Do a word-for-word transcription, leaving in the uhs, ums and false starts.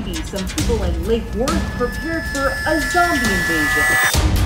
maybe some people in Lake Worth prepared for a zombie invasion.